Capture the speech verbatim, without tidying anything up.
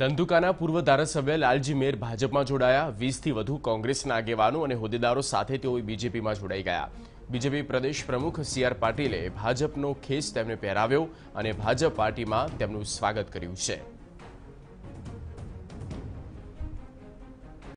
ધંધુકાના પૂર્વ ધારાસભ્ય લાલજી મેર ભાજપમાં જોડાયા। વીસ થી વધુ કોંગ્રેસના આગેવાનો અને હોદ્દેદારો સાથે તેઓ બીજેપીમાં જોડાઈ ગયા। બીજેપી પ્રદેશ પ્રમુખ સી આર પાટીલે ભાજપનો ખેસ તેમને પહેરાવ્યો અને ભાજપ પાર્ટીમાં તેમનું સ્વાગત કર્યું છે।